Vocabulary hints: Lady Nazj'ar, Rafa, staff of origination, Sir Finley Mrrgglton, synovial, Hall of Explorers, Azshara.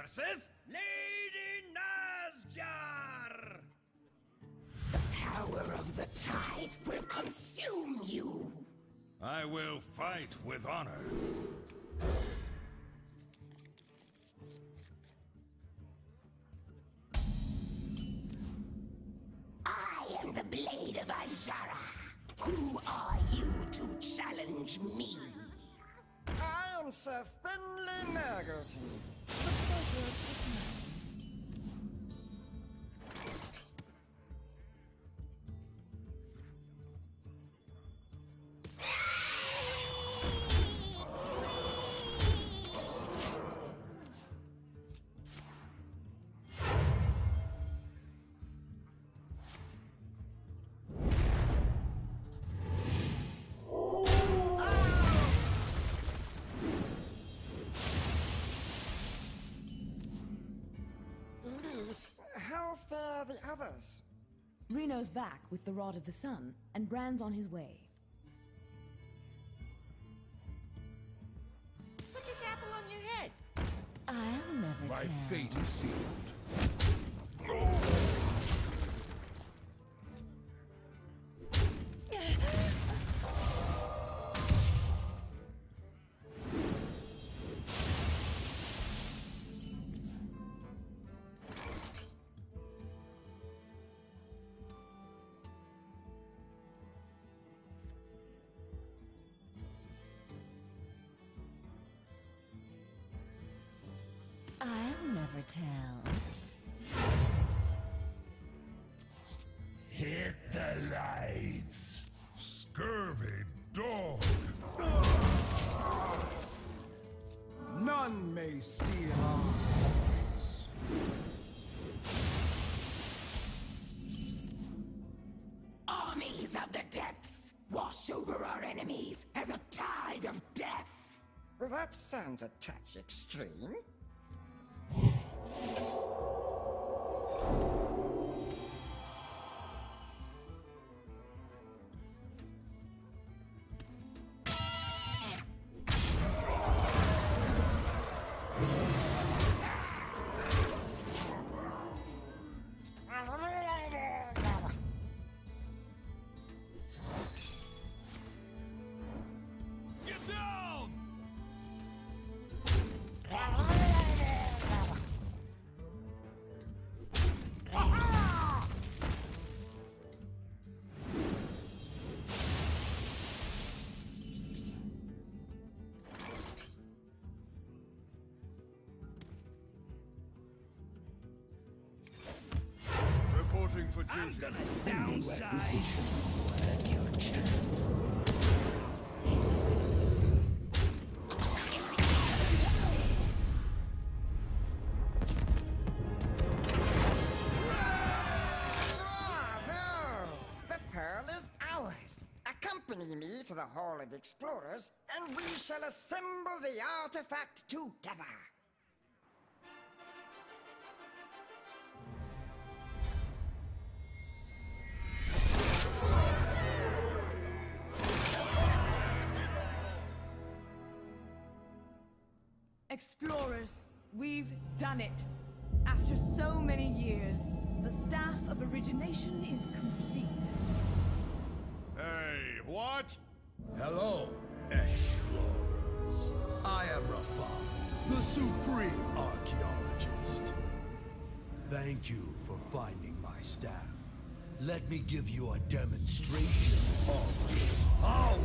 versus Lady Nazj'ar! The power of the tide will consume you! I will fight with honor. I am the blade of Azshara. Who are you to challenge me? I am Sir Finley Mrrgglton, the pleasure How fare the others? Reno's back with the Rod of the Sun, and Bran's on his way. Put this apple on your head. I'll never tell. My fate is sealed. I'll never tell. Hit the lights, scurvy dog! None may steal our secrets. Armies of the depths wash over our enemies as a tide of death. Well, that sounds a touch extreme. For I'm gonna downsize your chance. Accompany me to the Hall of Explorers, and we shall assemble the artifact together. Explorers, we've done it. After so many years, the staff of origination is complete. Hey, what? Hello, explorers. I am Rafa, the supreme archaeologist. Thank you for finding my staff. Let me give you a demonstration of its power.